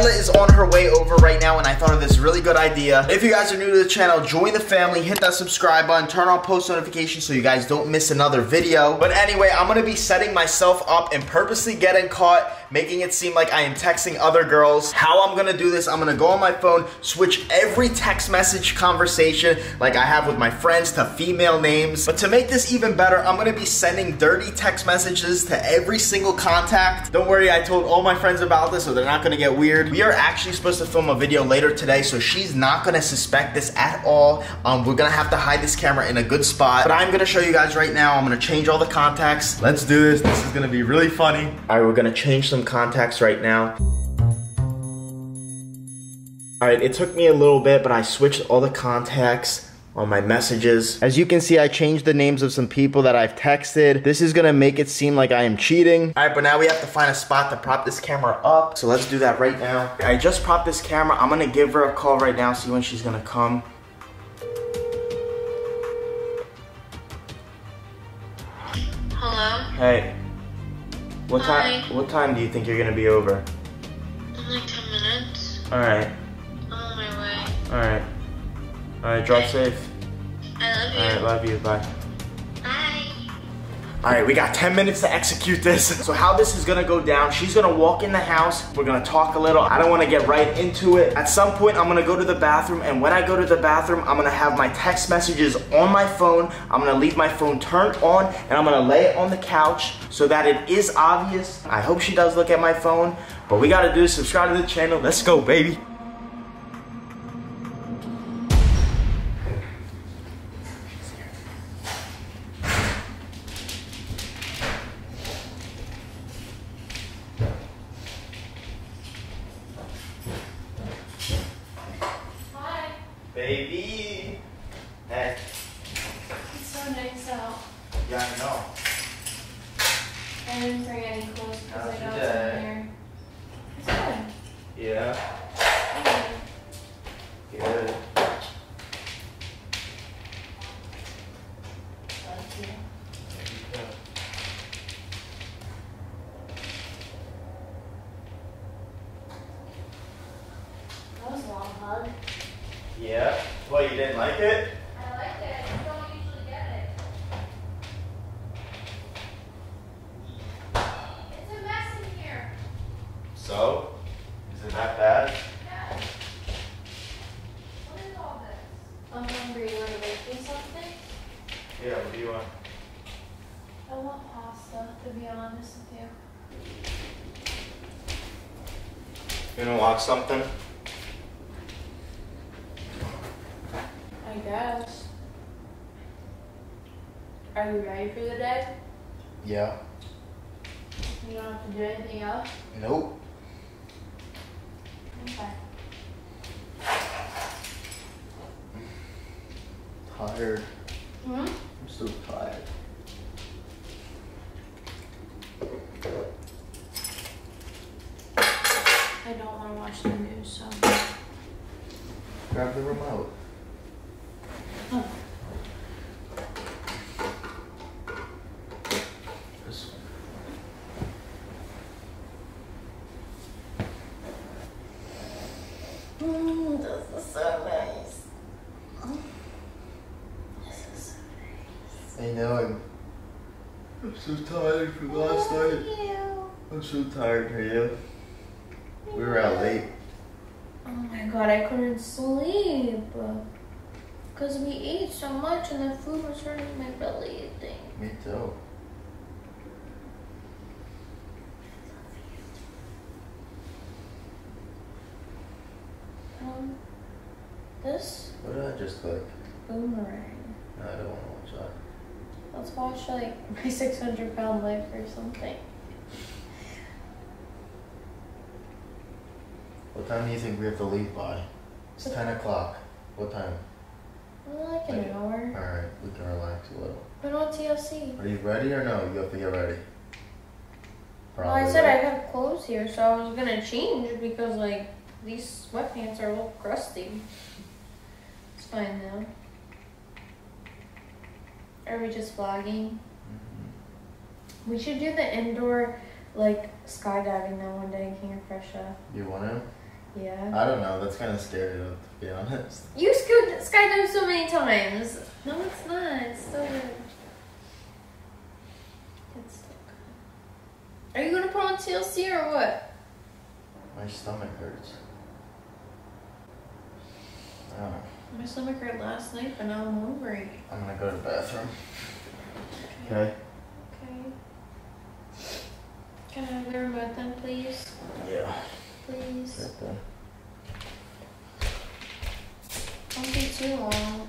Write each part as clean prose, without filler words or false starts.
Kyla is on her way over right now, and I thought of this really good idea. If you guys are new to the channel, join the family, hit that subscribe button, turn on post notifications so you guys don't miss another video. But anyway, I'm gonna be setting myself up and purposely getting caught, making it seem like I am texting other girls. How I'm gonna do this, I'm gonna go on my phone, switch every text message conversation like I have with my friends to female names. But to make this even better, I'm gonna be sending dirty text messages to every single contact. Don't worry, I told all my friends about this, so they're not gonna get weird. We are actually supposed to film a video later today, so she's not gonna suspect this at all. We're gonna have to hide this camera in a good spot, but I'm gonna show you guys right now. I'm gonna change all the contacts. Let's do this. This is gonna be really funny. All right, we're gonna change some contacts right now. All right, it took me a little bit, but I switched all the contacts on my messages. As you can see, I changed the names of some people that I've texted. This is gonna make it seem like I am cheating. All right, but now we have to find a spot to prop this camera up. So let's do that right now. I just propped this camera. I'm gonna give her a call right now, see when she's gonna come. Hello? Hey. What time? What time do you think you're gonna be over? In like 10 minutes. All right. I'm on my way. All right. Alright, drive safe. I love you. Alright, love you, bye. Bye. Alright, we got 10 minutes to execute this. So how this is gonna go down, she's gonna walk in the house, we're gonna talk a little. I don't wanna get right into it. At some point, I'm gonna go to the bathroom, and when I go to the bathroom, I'm gonna have my text messages on my phone. I'm gonna leave my phone turned on, and I'm gonna lay it on the couch so that it is obvious. I hope she does look at my phone, but we gotta do, subscribe to the channel. Let's go, baby. Baby! Hey. It's so nice out. Yeah, I know. I didn't bring any clothes because I know it's in here. It's good. Yeah. Okay. Good. Thank you. There you go. That was a long hug. Yeah. Well, you didn't like it? I liked it. I don't usually get it. It's a mess in here. So? Is it that bad? Yeah. What is all this? I'm hungry. You want to make me something? Yeah, what do you want? I want pasta, to be honest with you. You gonna watch something? I guess. Are you ready for the day? Yeah. You don't have to do anything else? Nope. Okay. I'm tired. Mm-hmm. I'm so tired. I don't want to watch the news, so. Grab the remote. Oh. This one. This is so nice. This is so nice. I know, I'm so tired from last night. You. I'm so tired for you. We were out late. Oh my god, I couldn't sleep. Because we ate so much and the food was hurting my belly, I think. Me too. This? What did I just click? Boomerang. No, I don't want to watch that. Let's watch like My 600-Pound Life or something. What time do you think we have to leave by? It's 10 o'clock. What time? Like an hour. Alright, we can relax a little. But on TLC. Are you ready or no? You have to get ready. Well, I said I have clothes here, so I was gonna change because like these sweatpants are a little crusty. It's fine now. Are we just vlogging? Mm-hmm. We should do the indoor like skydiving that one day in King of Prussia. You wanna? Yeah. I don't know. That's kind of scary, to be honest. You skydived so many times. No, it's not. It's still good. It's still good. Are you going to put on TLC or what? My stomach hurts. I don't know. My stomach hurt last night, but now I'm hungry. I'm going to go to the bathroom. Okay. Okay. Can I have the remote then, please? Yeah. Please. Right there. Don't be too long.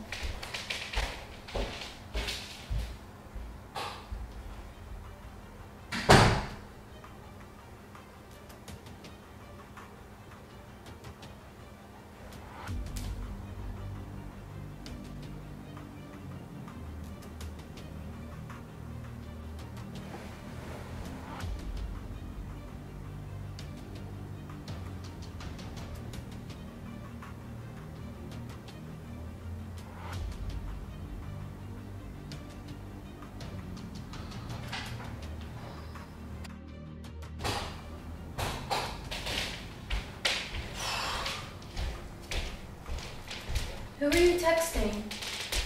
Who are you texting?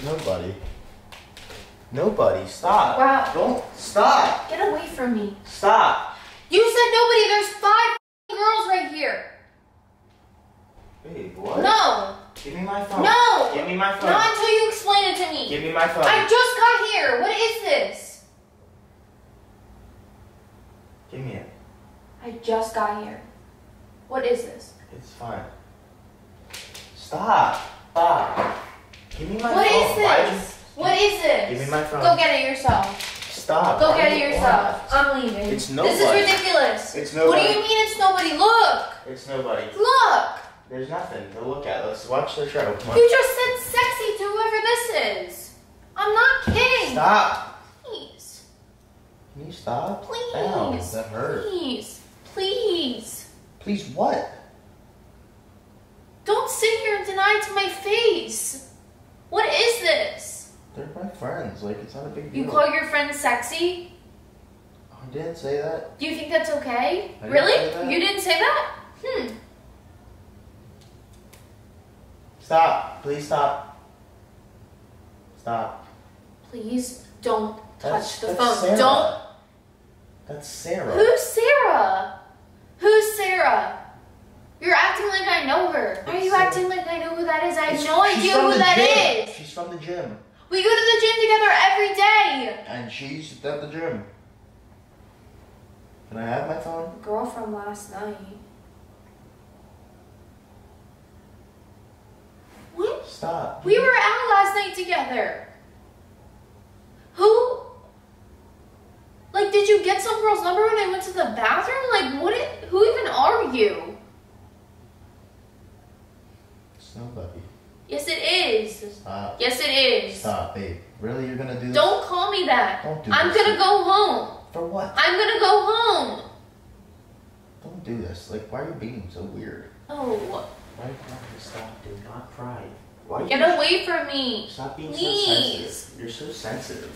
Nobody. Nobody. Stop. Wow. Don't. Stop. Get away from me. Stop. You said nobody. There's 5 girls right here. Babe, what? No. Give me my phone. No. Give me my phone. Not until you explain it to me. Give me my phone. I just got here. What is this? Give me it. I just got here. What is this? It's fine. Stop. Stop. Give me my phone. What is this? What is this? Give me my phone. Go get it yourself. Stop. Go get it yourself. I'm leaving. It's nobody. This is ridiculous. It's nobody. What do you mean it's nobody? Look. It's nobody. Look. There's nothing to look at. Let's watch the show. Come on. You just said sexy to whoever this is. I'm not kidding. Stop. Please. Can you stop? Please. Damn, that hurt. Please. Please. Please what? Don't sit here and deny it to my face. What is this? They're my friends. Like, it's not a big deal. You call your friends sexy? I didn't say that. Do you think that's okay? Really? You didn't say that? Stop. Please stop. Stop. Please don't touch the phone. Sarah. Don't. That's Sarah. Who's Sarah? Who's Sarah? You're acting like I know her. Why are you acting like I know who that is? I have no idea who that is. She's from the gym. We go to the gym together every day. And she's at the gym. Can I have my phone? Girl from last night. What? Stop. We were out last night together. Who? Like, did you get some girl's number when I went to the bathroom? Like, what? Who even are you? Nobody. Yes, it is. Stop. Yes, it is. Stop, babe. Really, you're gonna do this? Don't call me that. Don't do this. I'm gonna go home. For what? I'm gonna go home. Don't do this. Like, why are you being so weird? Oh. Why stop, dude? Not pride. Why? Get away from me. Stop being so sensitive. You're so sensitive.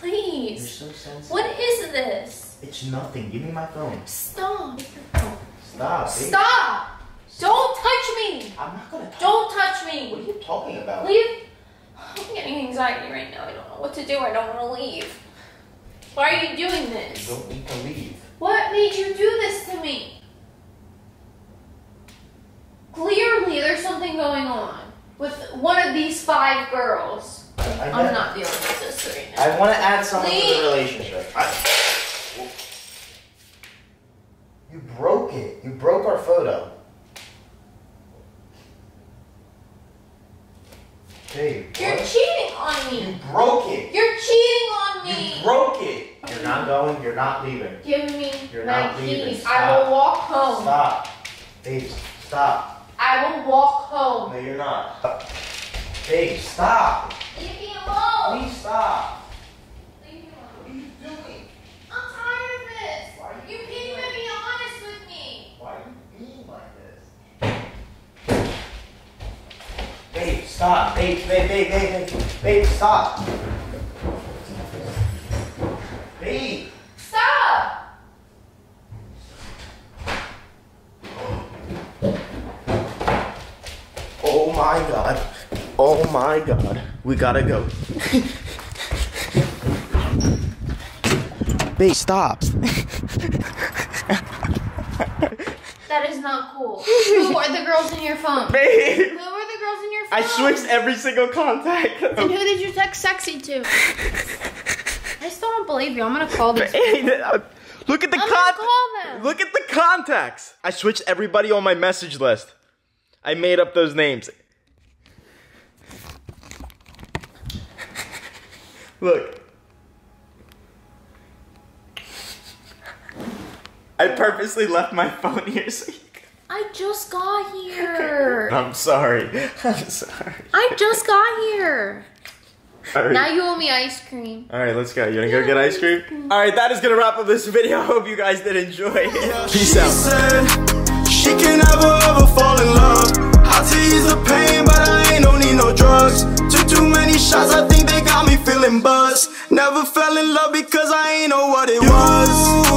Please. You're so sensitive. What is this? It's nothing. Give me my phone. Stop. Stop, babe. Stop. Don't touch me! I'm not gonna touch you. Don't touch me! What are you talking about? Leave. I'm getting anxiety right now. I don't know what to do. I don't want to leave. Why are you doing this? You don't need to leave. What made you do this to me? Clearly, there's something going on with one of these 5 girls. I'm not dealing with this right now. I want to add something to the relationship. You broke it. You broke our photo. Hey, you're cheating on me. You broke it. You're cheating on me. You broke it. You're not going. You're not leaving. Give me my keys. I will walk home. Stop. Babe, stop. I will walk home. No, you're not. Babe, stop. Leave me alone. Please stop. Leave me alone. What are you doing? I'm tired of this. Why are you can't even be honest with me. Why are you being like this? Babe, stop. Babe, stop. Babe. Stop. my God. Oh my God. We gotta go. Babe, stop. That is not cool. Who are the girls in your phone? Babe. Who are the girls in your phone? I switched every single contact. And who did you text sexy to? I still don't believe you. I'm gonna call this. Look at the contacts. Look at the contacts. I switched everybody on my message list. I made up those names. Look. I purposely left my phone here so you could... I just got here. I'm sorry. I'm sorry. I just got here. Right. Now you owe me ice cream. Alright, let's go. You wanna go get ice cream? Alright, that is gonna wrap up this video. I hope you guys did enjoy it. Peace out. She can never ever fall in love. I tease the pain, but I ain't don't need no drugs. Took too many shots, I think they got me feeling buzzed. Never fell in love because I ain't know what it was.